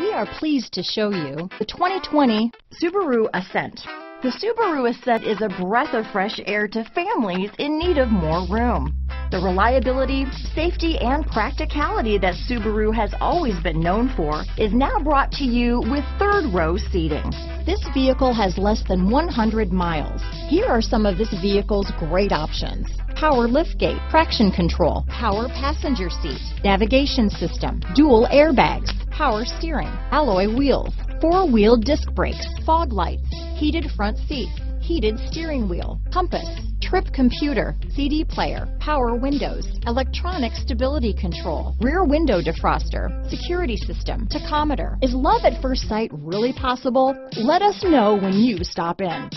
We are pleased to show you the 2020 Subaru Ascent. The Subaru Ascent is a breath of fresh air to families in need of more room. The reliability, safety, and practicality that Subaru has always been known for is now brought to you with third-row seating. This vehicle has less than 100 miles. Here are some of this vehicle's great options: power liftgate, traction control, power passenger seat, navigation system, dual airbags, power steering, alloy wheels, four-wheel disc brakes, fog lights, heated front seats, heated steering wheel, compass, trip computer, CD player, power windows, electronic stability control, rear window defroster, security system, tachometer. Is love at first sight really possible? Let us know when you stop in.